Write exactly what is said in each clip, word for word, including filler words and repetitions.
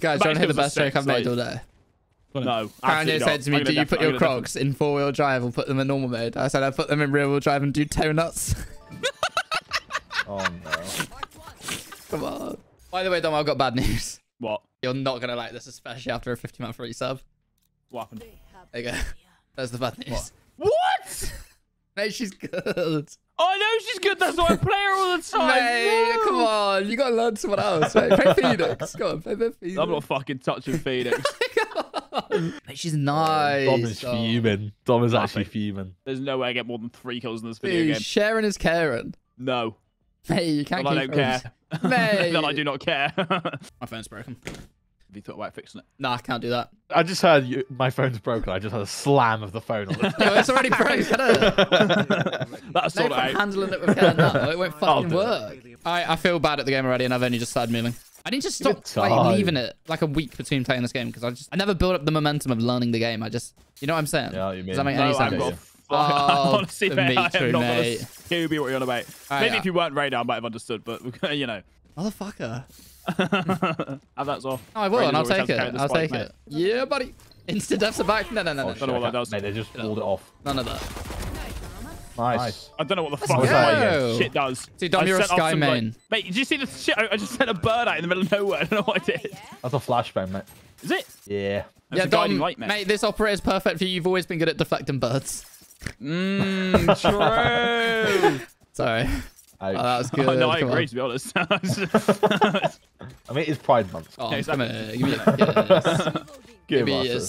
Guys, do you want to hear the best joke I've made all day? No, Brandon said to me, do you put your Crocs in four-wheel drive or put them in normal mode? I said I put them in rear-wheel drive and do toe nuts. Oh, no. Come on. By the way, Dom, I've got bad news. What? You're not going to like this, especially after a fifty month free sub. What happened? There you go. That's the bad news. What? What? Mate, she's good. Oh, no, she's good. That's why I play her all the time. Mate, no. Come on. You got to learn someone else. Mate. Play Phoenix. Come on, play, play Phoenix. I'm not fucking touching Phoenix. Mate, she's nice. Dom is oh. fuming. Dom is actually fuming. There's no way I get more than three kills in this video Dude, game. Sharon is Karen. No. Hey, you can't well, keep I don't care. Mate. Then I do not care. My phone's broken. Have you thought about fixing it? Nah, I can't do that. I just heard you, my phone's broken. I just heard a slam of the phone on it. No, it's already broken. It? That's no all right. handling it with care now. It won't fucking work. It. I, I feel bad at the game already, and I've only just started moving. I need to stop like, leaving it like a week between playing this game because I just I never build up the momentum of learning the game. I just, you know what I'm saying? Yeah, you mean. Does that make no, any sense? Got... Oh, honestly, mate, I am not mate. gonna Scooby what you're on about. Right, Maybe yeah. if you weren't Raid, I might have understood, but you know. Motherfucker. Have that off. Oh, I will, Raid and I'll take it. I'll spike, take mate. it. Yeah, buddy. Instant deaths are back. No, no, no, oh, no. I don't know what that does. Mate, they just pulled it off. None of that. Nice. nice. I don't know what the Let's fuck that shit does. See, Dom, you're a sky some, main. Like, mate, did you see the shit? I just sent a bird out in the middle of nowhere. I don't know what I did. That's a flashbang, mate. Is it? Yeah. That's yeah, Dom, light, mate. mate, this operator's perfect for you. You've always been good at deflecting birds. Mmm, true. Sorry. Oh, that was good. Oh, no, I come agree, on. to be honest. I mean, it's Pride Month. Oh, yeah, exactly. Come here. Give me a Give, Give me a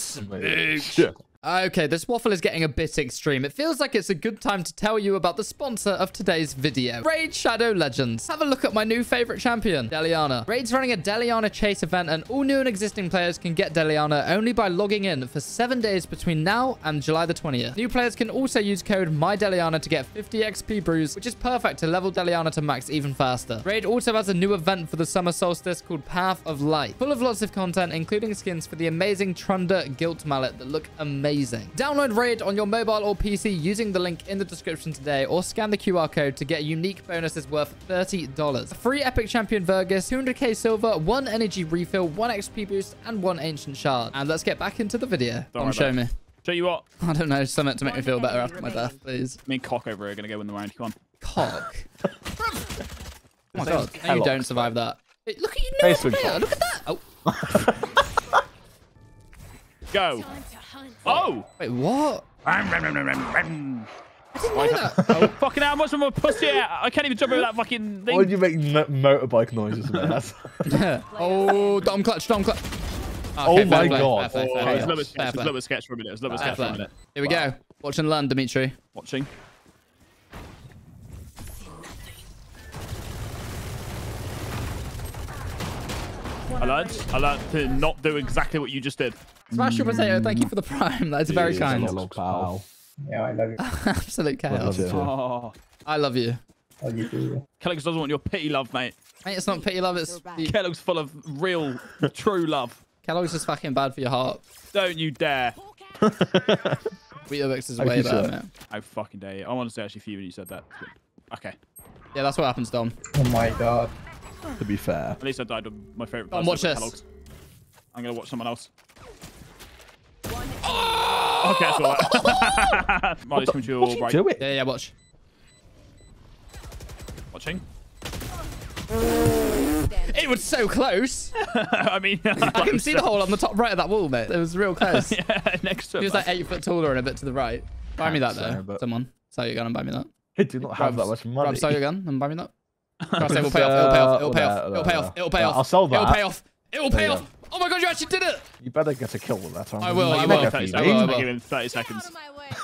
smooch. Okay, this waffle is getting a bit extreme. It feels like it's a good time to tell you about the sponsor of today's video, Raid Shadow Legends. Have a look at my new favorite champion, Deliana. Raid's running a Deliana chase event, and all new and existing players can get Deliana only by logging in for seven days between now and July the twentieth. New players can also use code MyDeliana to get fifty X P brews, which is perfect to level Deliana to max even faster. Raid also has a new event for the summer solstice called Path of Light, full of lots of content, including skins for the amazing Trunda Gilt Mallet that look amazing. Amazing. Download Raid on your mobile or P C using the link in the description today, or scan the Q R code to get unique bonuses worth thirty dollars. A free epic champion Vergus, two hundred K silver, one energy refill, one X P boost, and one ancient shard. And let's get back into the video. Don't show me. Show you what? I don't know. Something to make me feel better after my death, please. Me and Cock over are gonna go win the round. Come on. Cock. Oh my god! No, you don't survive that. Hey, look at you, no hey, player. Look at that. Oh. Go. Oh! Wait, what? I didn't know that. Oh, fucking hell, how much of a pussy? I can't even jump over that fucking thing. Why did you make motorbike noises, man? Yeah. Oh, Dom clutch, Dom clutch. Oh, okay, oh my play. god. Fair, fair, fair, fair, oh, fair. It's a little bit sketch for a minute. It's a little bit sketch for a minute. Here we wow. go. Watch and learn, Dimitri. Watching. I learned, I learned to not do exactly what you just did. Smash your potato, thank you for the prime. That's very Jeez, kind. Little cow. Yeah, I love you. Absolute chaos. Oh, I love you. I love you too. Kellogg's doesn't want your pity love, mate. Mate, it's not pity love, it's... Kellogg's full of real, true love. Kellogg's is fucking bad for your heart. Don't you dare. Weetabix is way better, man. I fucking dare you. I want to say actually for you when you said that. Okay. Yeah, that's what happens, Dom. Oh my god. To be fair. At least I died with my favorite person. Watch this. Kellogg's. I'm going to watch someone else. Oh! Okay, that's all right. Marley's coming to your right. You do it? Yeah, yeah, watch. Watching. It was so close. I mean, I can so... see the hole on the top right of that wall, mate. It was real close. Yeah, next to it. He was like eight foot taller and a bit to the right. Buy me that, though. But... Someone. Sell your gun and buy me that. I do not have that much money. Grab, sell your gun and buy me that. It will pay off. It'll pay off. It'll pay off. It'll pay off. I'll sell that. It'll pay off. It'll pay off. Oh my god, you actually did it! You better get a kill with that. I will, I will. I will. Give him thirty seconds.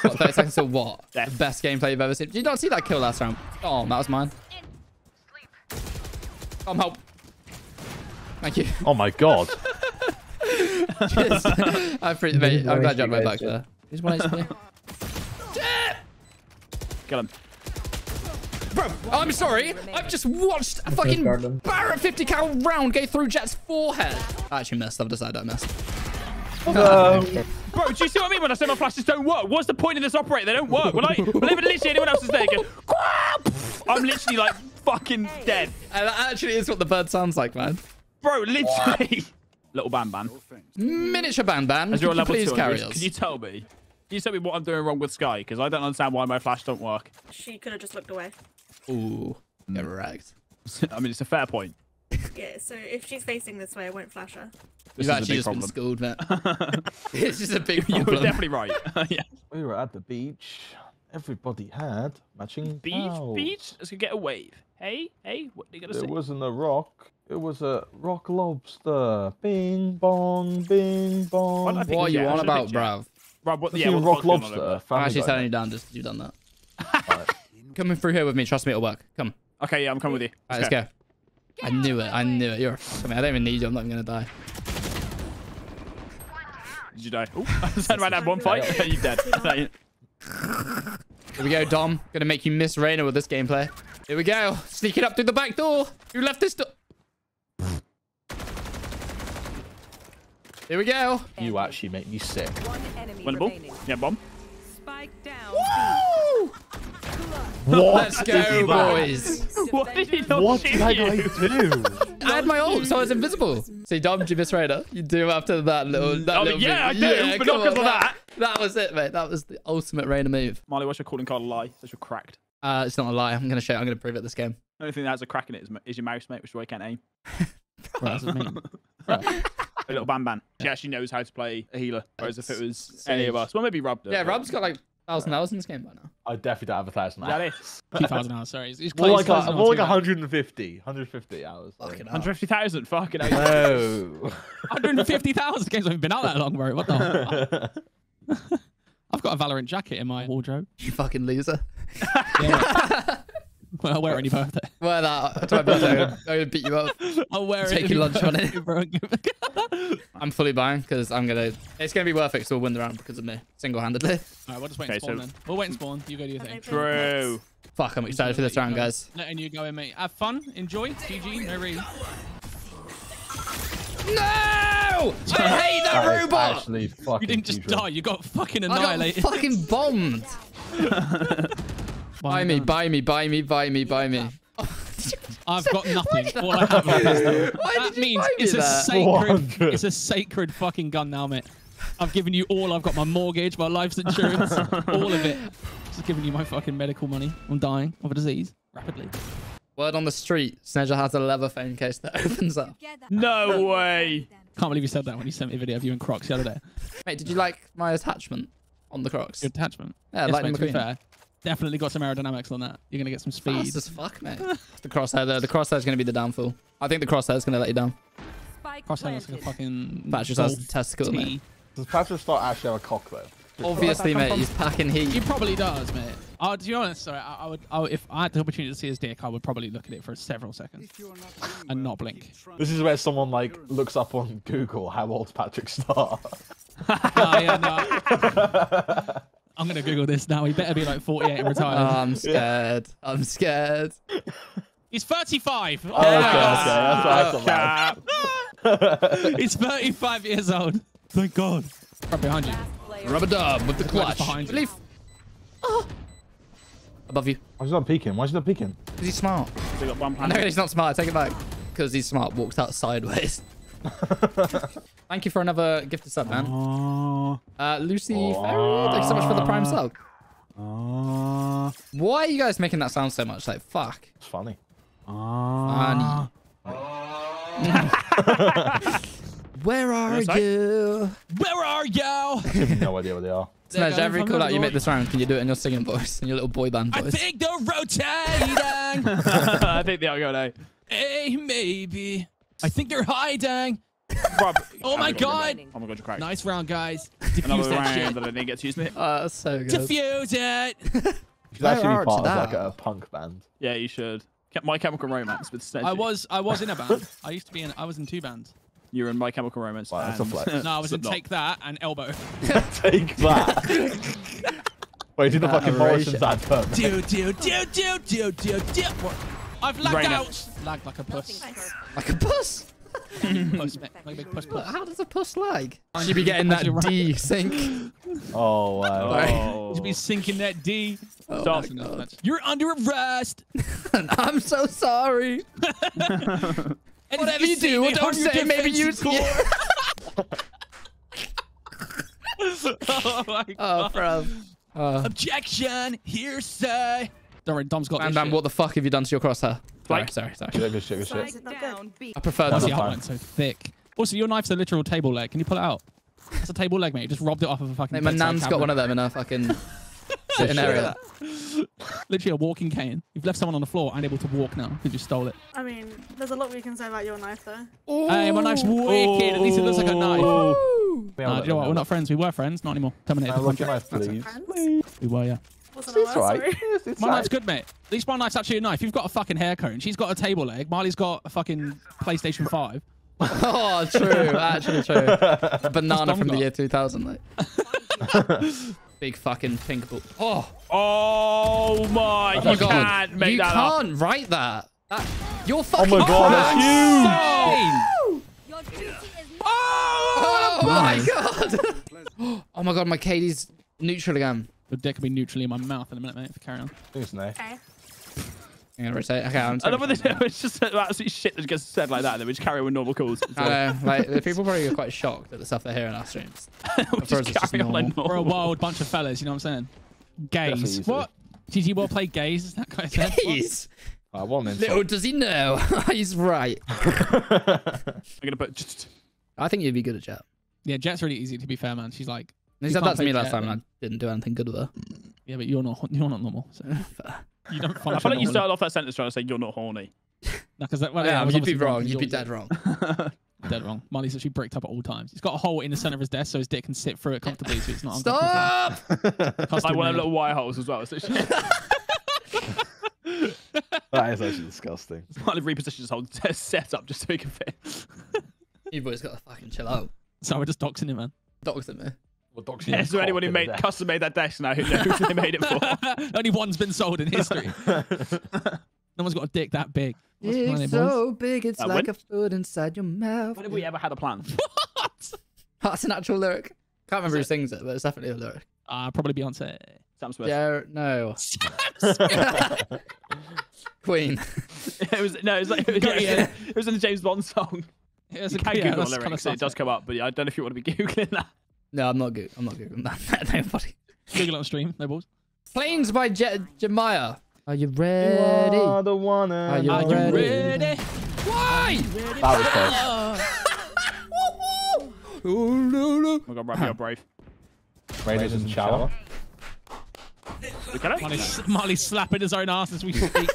What, thirty seconds or what? The best gameplay you've ever seen. Did you not see that kill last round? Oh, that was mine. Come help. Thank you. Oh my god. I'm glad you had my back there. Here's one H P. Kill him. Bro, I'm sorry. I've just watched a fucking Barrett fifty cal round go through Jet's forehead. I actually missed. I've decided I missed. No. Bro, do you see what I mean when I say my flashes don't work? What's the point of this operator? They don't work. Well, I, well even literally anyone else is there again. I'm literally like fucking dead. And that actually is what the bird sounds like, man. Bro, literally. Little Ban Ban. Miniature Ban Ban. As you're level two, can you tell me? Can you tell me what I'm doing wrong with Sky? Because I don't understand why my flash don't work. She could have just looked away. Ooh, never ragged. I mean, it's a fair point. Yeah, so if she's facing this way, I won't flash her. You've actually just problem. been schooled, Matt. It's just a big problem. You were definitely right. Yeah. We were at the beach. Everybody had matching Beach, towels. beach? Let's get a wave. Hey, hey, what are you going to say? It wasn't a rock. It was a rock lobster. Bing, bong, bing, bong. What are you on about, bruv? Right, what, yeah, what rock lobster. I'm actually telling you, Dan, just you've done that. Right. Coming through here with me. Trust me, it'll work. Come. Okay, yeah, I'm coming with you. All right, let's go. I knew it. I knew it. You're. I mean, I don't even need you. I'm not even gonna die. Did you die? Oh, I ran out one fight. You're dead. Here we go, Dom. Gonna make you miss Reyna with this gameplay. Here we go. Sneaking up through the back door. Who left this door? Here we go. You actually make me sick. Winnable. Yeah, bomb. Spike down. Woo! What? Let's go, boys. What did he not what shoot did you? I do? I had my ult, so I was invisible. See, Dom, you miss Raider. You do after that little. That oh, little yeah, move. I do, yeah, but not because of that. that. That was it, mate. That was the ultimate Raider move. Marley, what's your calling card a lie? Says you're cracked. Uh, it's not a lie. I'm gonna show. I'm gonna prove it this game. The only thing that has a crack in it is, is your mouse, mate, which is why you can't aim. Right, right. A little Ban Ban. She actually knows how to play a healer, whereas it's if it was safe. any of us, well, maybe Rob. Yeah, Rob's got like. Thousand hours in this game by now. I definitely don't have a thousand hours. That is two thousand hours. Sorry, it's more like a, more like one hundred fifty, one hundred fifty hours. one hundred fifty thousand. Fucking hell. No. one hundred fifty thousand games. I've been out that long, bro. What the? Fuck? I've got a Valorant jacket in my wardrobe. You fucking loser. Yeah. Well, I'll wear it on your birthday. Wear that to my birthday. I'm gonna beat you up. I'll wear it. Taking lunch on it. I'm fully buying because I'm gonna. It's gonna be worth it. Because we'll win the round because of me, single-handedly. Alright, we'll just wait okay, and spawn so... then. We'll wait and spawn. You go do your thing. True. Fuck, I'm excited for this round, guys. Letting you go in, mate. Have fun. Enjoy. G G. No reason. No! I hate that I robot. You didn't just die. You got fucking annihilated. I got fucking bombed. Buy me, buy me, buy me, buy me, buy me. I've got nothing. All I have is that. That means it's a sacred, it's a sacred fucking gun now, mate. I've given you all. I've got my mortgage, my life's insurance, all of it. Just giving you my fucking medical money. I'm dying of a disease rapidly. Word on the street, Sneja has a leather phone case that opens up. No way. Can't believe you said that when you sent me a video of you and Crocs the other day. Mate, did you like my attachment on the Crocs? Your attachment? Yeah, yes, Lightning McQueen. Definitely got some aerodynamics on that. You're going to get some speed. Fast as fuck, mate. The crosshair, though. The crosshair's going to be the downfall. I think the crosshair's going to let you down. Crosshair's going to fucking... Patrick Star's a testicle, mate. Does Patrick Star actually have a cock, though? Obviously, mate. He's packing heat. He probably does, mate. Oh, to be honest, sorry, I, I would, I, if I had the opportunity to see his dick, I would probably look at it for several seconds not and not blink. This is where someone, like, looks up on Google how old's Patrick Star. No, yeah, no. I'm going to Google this now. He better be like forty-eight and retired. Oh, I'm scared. Yeah. I'm scared. He's thirty-five. Oh, yeah. Okay, okay. That's oh, He's thirty-five years old. Thank God. Right behind you. Rubber dub with the clutch. Behind you. Leaf. Oh. Above you. Why's he not peeking? Why's he not peeking? Because he's smart. So got one no, he's not smart. Take it back. Because he's smart. Walks out sideways. Thank you for another gifted sub, man. Uh, uh, Lucy uh, Ferry, thank you so much for the prime sub. Uh, Why are you guys making that sound so much? Like, fuck. It's funny. Uh, funny. Where are you? Where are you? I have no idea where they are. Smash, every call out you make this round, can you do it in your singing voice? In your little boy band voice? I think they're rotating. I think they are going out. Hey, maybe. I think they're hiding. Rob, oh my god. god! Oh my god, you're cracked. Nice round, guys. Diffuse that shit. That I didn't get to use me. Oh, that's so good. Diffuse it. Should I actually be part of like a punk band? Yeah, you should. My Chemical Romance with Sneji. I was, I was in a band. I used to be in. I was in two bands. You were in My Chemical Romance. Wow, that's a flex. No, I was in Take That and Elbow. Take That. Wait, did the fucking Morrison's ad firm? Do do do do do do do. I've lagged Rainer. out. Lagged like a puss. Like a puss. puss, like big puss, puss. How does a puss lag? She'd be getting that D sink. Oh, wow. She'd be sinking that D. Oh, Stop. You're under arrest. I'm so sorry. And whatever you do or don't say, maybe you score. Oh my god. Oh, bro. Uh, Objection, hearsay. Don't worry, Dom's got this. Bam, bam, what the fuck have you done to your crosshair? Sorry, sorry, sorry. Good shit, good shit. I prefer this. The outline so thick. Also, your knife's a literal table leg. Can you pull it out? That's a table leg, mate. You just robbed it off of a fucking... Mate, my nan's got one of them in a fucking... sitting area. Literally a walking cane. You've left someone on the floor unable to walk now. You just stole it. I mean, there's a lot we can say about your knife, though. Ooh. Hey, my knife's wicked. Ooh. At least it looks like a knife. Nah, do you know what? We're not friends. We were friends. Not anymore. Terminated. Look at knife, please. We were, yeah. It's right. My knife's good, mate. At least my knife's actually a knife. You've got a fucking hair cone. She's got a table leg. Marley's got a fucking PlayStation five. Oh, true. Actually true. A banana from the year two thousand, like. Big fucking pink ball. Oh. Oh my. Oh, you God. Can't make you that can't up. Write that. That. You're fucking... Oh my God, that's huge. Your duty is... Oh, oh my God. Oh my God, my K D's neutral again. Your dick will be neutrally in my mouth in a minute, mate, if you carry on. It's nice. Okay. I'm gonna rotate. Okay, I'm I love this. It's just absolutely shit that gets said like that, and then we just carry on with normal calls. I know. Like, the people probably are quite shocked at the stuff they hear in our streams. we just just normal. Like normal. We're a wild bunch of fellas, you know what I'm saying? Gays. What? G G World play gays? Is that kind of thing? Gays. I want him. Little does he know. He's right. I'm gonna put. Just... I think you'd be good at Jet. Yeah, Jet's really easy to be fair, man. She's like. He said that to me last time, and I didn't do anything good with her. Yeah, but you're not. You're not normal. So. You don't I feel like you started off that sentence trying to say you're not horny. No, that, well, yeah, yeah you'd be wrong. You'd be dead wrong. Dead wrong. Marley's actually bricked up at all times. He's got a hole in the center of his desk so his dick can sit through it comfortably, so it's not Stop! Uncomfortable. I want little wire holes as well. It's that is actually disgusting. Marley repositioned his whole setup just so he can fit. You boys got to fucking chill out. So we're just doxing him, man. Doxing me. Well, yeah, so anyone who made custom made that desk now who knows who they made it for. Only one's been sold in history. No one's got a dick that big. What's it's so boys? Big, it's that like win? A foot inside your mouth. When have we ever had a plan? What? That's an actual lyric. Can't remember who sings it, but it's definitely a lyric. Uh, probably Beyonce. Sam Smith. Yeah, no. Sam Smith. Queen. It was no, it was like it was, yeah, yeah. It was in the James Bond song. It was you a can yeah, Google lyrics. Kind of so it does come up, but yeah, I don't know if you want to be googling that. No, I'm not good. I'm not good. Nobody. Google on stream. No balls. Planes by Je Jemiah. Are you ready? You are the one. Are you, are ready? you ready? Why? That was close. Oh my God, Brave, you're brave. Raiders in the shower. Marley's, Marley's slapping his own ass as we speak.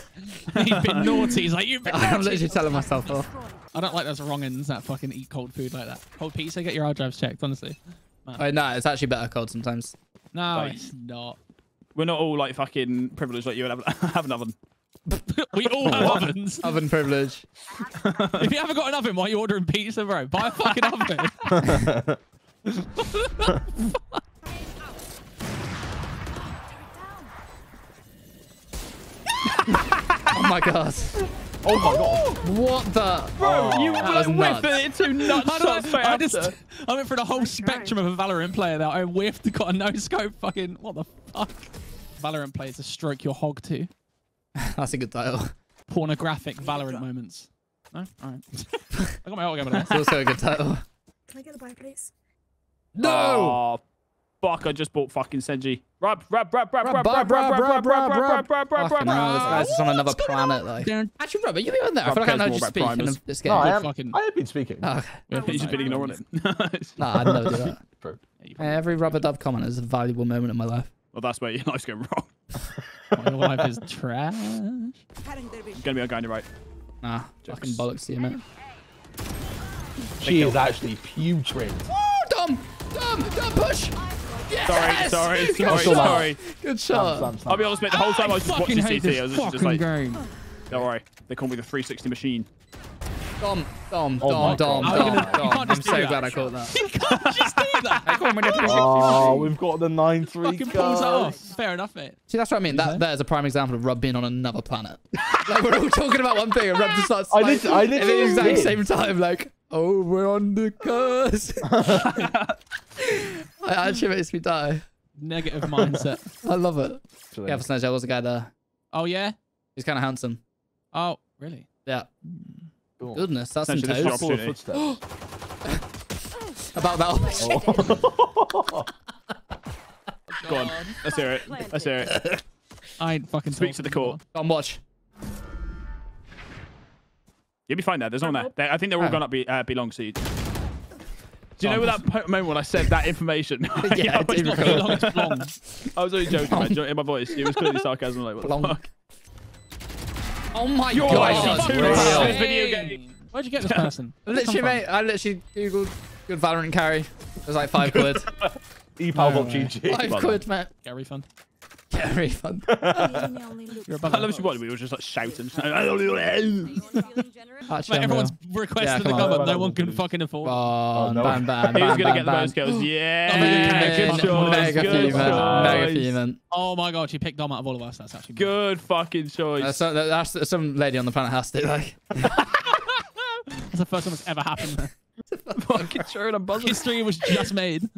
He's been naughty. He's like, you've been naughty. I'm literally telling myself off. I don't like those wrong ends that fucking eat cold food like that. Cold pizza, get your hard drives checked, honestly. Man. Oh, no, it's actually better cold sometimes. No, like, it's not. We're not all like fucking privileged like you and have, have an oven. We all have ovens. Oven privilege. If you haven't got an oven, why are you ordering pizza, bro? Buy a fucking oven. Oh my God. Oh my God. What the? Bro, oh, you like, whiffed it into nuts. I, I, I, just, I went for the whole That's spectrum right. of a Valorant player there. I whiffed, got a no-scope fucking... What the fuck? Valorant players to stroke your hog to. That's a good title. Pornographic Valorant moments. No? All right. I got my hog over there. It's also a good title. Can I get the buy, please? No! Oh, fuck, I just bought fucking Senji. Rub, rub, rub, rub, rub, rub, rub, rub, rub, rub, rub, rub. Fucking hell, this guy's just on another planet, like. Actually, Rob, are you even there? I feel like I know you speak in this game. No, I have been speaking. He's just been ignoring it. Nah, I'd never do that. Every rubber dub comment is a valuable moment in my life. Well, that's where your life's going wrong. My life is trash. It's gonna be a guy on your right. Nah, fucking bollocks to you, mate. She is actually putrid. Oh, dumb, dumb, dumb push. Yes! Sorry, sorry, sorry, Good sorry. Shot. Good shot. Sam, Sam, Sam. I'll be honest, mate. The whole time I, I was just watching C T, I was just, just like, game. Don't worry. They call me the three sixty machine. Dom, Dom, oh Dom, Dom, Dom, Dom, Dom, Dom. I'm so that. glad I caught that. You can't just do that. I call me the three sixty oh, machine. We've got the nine three. Fucking pulls that off. Fair enough, mate. See, that's what I mean. That there's a prime example of Rob being on another planet. Like we're all talking about one thing, and Rob just starts. I did. I did at the exact same time. Like, oh, we're on the curse. It actually makes me die. Negative mindset. I love it. Actually. Yeah, for Snowgel, there was a guy there. Oh, yeah? He's kind of handsome. Oh, really? Yeah. Cool. Goodness, that's some toast. About that. Oh. Go on. Let's hear it. Let's hear it. I ain't fucking speak to the court. Go on, watch. You'll be fine there. There's no one there. They, I think they're all oh. gone up be, uh, be long siege. Do you oh, know that moment when I said that information? Yeah, I, it's long, it's long. I was only joking, man. In my voice, it was clearly sarcasm. Like, what the fuck? Oh my You're god! This video game. Where'd you get this person? Literally, mate. I literally googled good Valorant carry. It was like five quid. E P A L G G. Five quid, mate. Get a refund. Get a refund. I love you. What we were just like shouting. Actually, everyone's requested yeah, the cover. On. No one can fucking afford. Oh, no. Ban, ban, ban. Who's gonna get ban, the most kills? Yeah, good choice. Good choice. Oh my god, she picked Dom out of all of us. That's actually good bad. Fucking choice. Uh, so, that's some lady on the planet has to like. That's the first time that's ever happened. Fucking sure, and a buzzer. History was just made.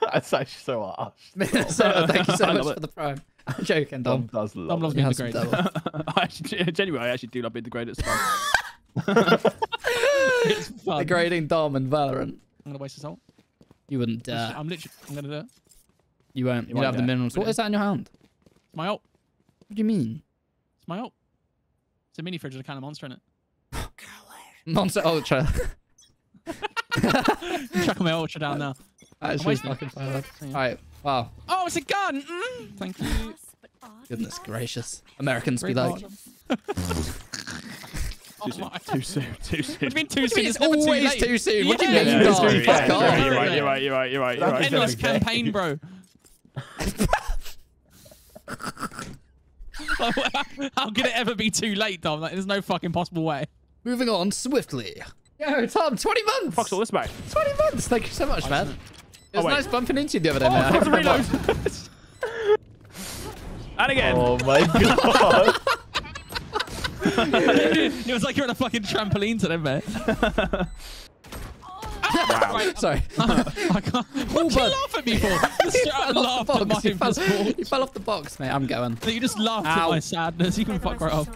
That's actually so harsh. So, thank you so much for it. The prime. I'm joking, Dom. Dom does love Dom loves being degraded. I actually, genuinely, I actually do love being degraded. It's fun. It's fun. Degrading Dom and Valorant. I'm gonna waste this all. You wouldn't dare. I'm literally. I'm gonna do it. You won't. You won't have the minerals. What is that in your hand? It's my ult. What do you mean? It's my ult. It's a mini fridge with a kind of monster in it. Monster Ultra. Chuck my Ultra down now. Actually, fucking fire. All right. Wow. Oh, it's a gun. Mm. Thank you. Goodness gracious. Americans Great be like. Oh, too soon. Too soon. Too soon. What do you mean too soon? It's, it's always too, too soon. Yeah. What do you mean? Yeah, no, yeah, yeah, yeah, you're right. You're right. You're right. You're right. You're right. Endless campaign, bro. How could it ever be too late, Dom? Like, there's no fucking possible way. Moving on swiftly. Yo, Tom, twenty months! Fuck's all this back. twenty months! Thank you so much, man. It was oh, nice bumping into you the other day, oh, man. I reload. And again. Oh my god. It was like you're on a fucking trampoline today, mate. Wow. Sorry. I, I can't. What did you laugh at me for? Just I laughed at my fell, you fell off the box, mate. I'm going. So you just laughed Ow. At my sadness. You can fuck right off.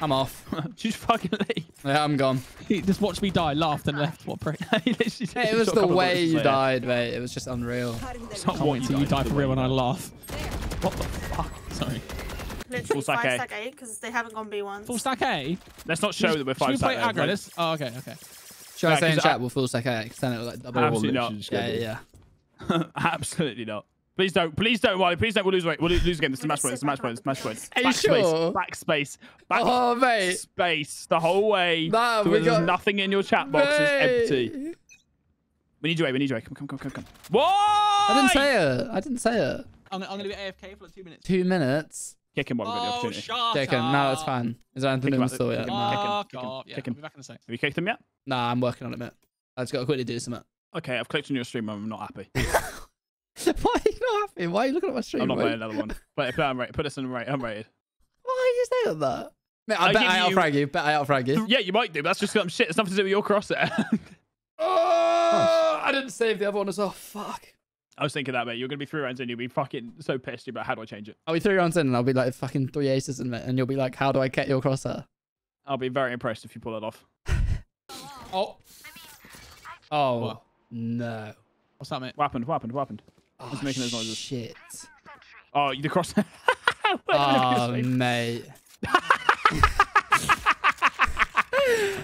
I'm off. Just fucking leave. Yeah, I'm gone. He just watched me die, laughed and left. What prick? Hey, it was the way you died, mate. It was just unreal. It's not wait until you die for real when I laugh. What the fuck? Sorry. Literally full stack A. stack A because they haven't gone B one. Full stack A? Let's not show that we're five stack A. Should we play aggro? Oh, okay, okay. Should yeah, I say in chat, we'll full stack A? Then it'll like double. Absolutely not. Yeah, yeah, yeah. Absolutely not. Please don't. Please don't, Wally. Please don't. We'll lose weight. We'll lose again. This is a match point. This is a match point. This is a match point. Are you sure? Backspace. Back oh, mate. Space. The whole way. Nah, so we got... Nothing in your chat box mate. Is empty. We need you away. We need you away. Come, come, come, come, come. Why? I didn't say it. I didn't say it. I'm, I'm going to be A F K for like two minutes. Two minutes? Kick him while we've got the opportunity. Oh, shut up. No, it's fine. Is there anything in the store yet? Fuck off. Yeah, I'll be back in a sec. Have you kicked him yet? Nah, I'm working on it, mate. I just got to quickly do something. Okay, I've clicked on your stream and I'm not happy. Why are you not happy? Why are you looking at my stream? I'm not playing another one. Wait, I'm rated. Put us in rated. I'm rated. Why are you saying that? Mate, I, I bet I outfrag you. you. Bet I outfrag you. Yeah, you might do, but that's just some shit. It's nothing to do with your crosshair. Oh, I didn't save the other one as well. Fuck. I was thinking that, mate. You're going to be three rounds in. You'll be fucking so pissed. You'll be like, how do I change it? I'll be three rounds in and I'll be like fucking three aces in it. And you'll be like, how do I get your crosshair? I'll be very impressed if you pull it off. Oh. Oh, what? No. What's that, mate? What happened? What happened? What happened? Oh, what's making those noises? Shit. Oh, the cross. Oh, mate.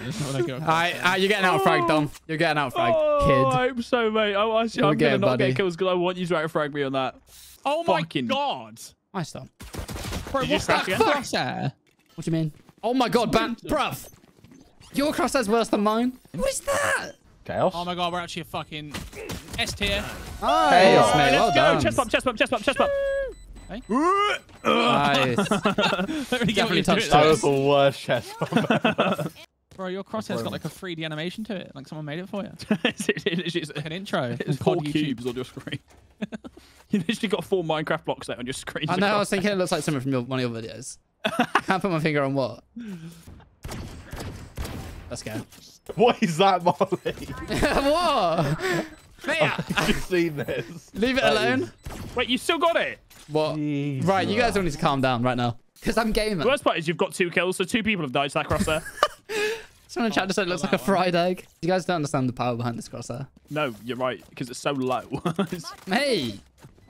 All right, uh, you're getting out fragged, Dom. You're getting out fragged, oh, kid. I hope so, mate. I, I, I'm going to not buddy. Get kills because I want you to out frag me on that. Oh, fucking my God. Nice, Dom. Bro, what's that crosshair? What do you mean? Oh, my God, man. Bruv. Your crosshair's worse than mine. What is that? Chaos. Oh my god, we're actually a fucking S tier. Oh, chaos, mate. Let's well go. Done. Chest bump, chest bump, chest bump, chest bump. Hey. Nice. Really definitely touched that. Was the worst chest bump. Bro, your crosshair's got like a three D animation to it. Like someone made it for you. It's, it's, it's, it's like an intro. It's four cubes on your screen. You literally got four Minecraft blocks there on your screen. I know. I was thinking it looks like something from your, one of your videos. Can't put my finger on what. Let's go. What is that, Molly? What? I've just seen this. Leave it that alone. Is... Wait, you still got it? What? Jeez, right, you guys all need to calm down right now. Because I'm gaming. The worst part is you've got two kills, so two people have died to that crosshair. Someone in chat just said it looks like a fried egg. You guys don't understand the power behind this crosshair. No, you're right, because it's so low. Hey!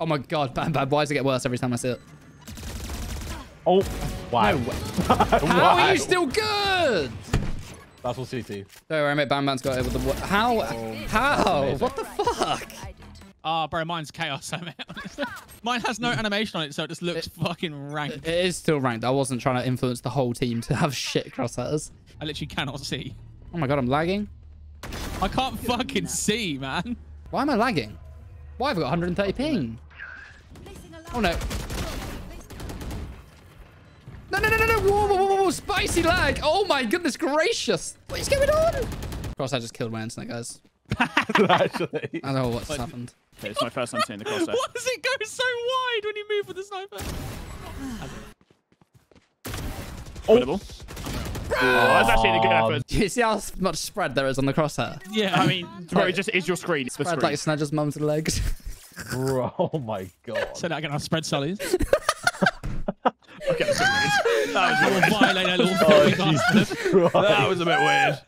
Oh my god, Bam Bam, why does it get worse every time I see it? Oh, wow. No. How wow. are you still good? That's all C T. Don't worry, mate, Bam Bam's got it with the... How? Oh, how? What the fuck? Ah, oh, bro, mine's chaos. I mean, mine has no animation on it, so it just looks it, fucking ranked. It is still ranked. I wasn't trying to influence the whole team to have shit crosshairs. I literally cannot see. Oh my god, I'm lagging. I can't fucking see, man. Why am I lagging? Why have I got one hundred thirty ping? Oh no. No, no, no, no, no. Whoa, whoa, whoa, whoa. Spicy lag. Oh my goodness gracious. What is going on? Crosshair just killed my internet, guys. Actually. I don't know what's but, happened. Yeah, it's my first time seeing the crosshair. Why does it go so wide when you move with the sniper? Oh. Bro! Oh, that's actually a good effort. Do you see how much spread there is on the crosshair? Yeah, I mean, bro, like, it just is your screen. It's spread the screen. Like Snudger's mum's legs. Bro, oh my god. So now I'm going to spread Sully's. Okay, that was a little violate, a little oh, that was a bit weird.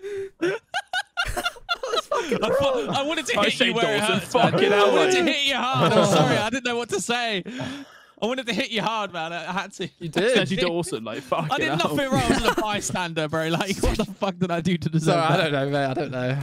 I, thought, I wanted to hit I you where it hurts, man. I wanted to hit you hard. I'm sorry, I didn't know what to say. I wanted to hit you hard, man. I had to. You did. I did Dawson, like, I did nothing wrong. I was a bystander, bro. Like, what the fuck did I do to deserve so, that? I don't know, mate. I don't know.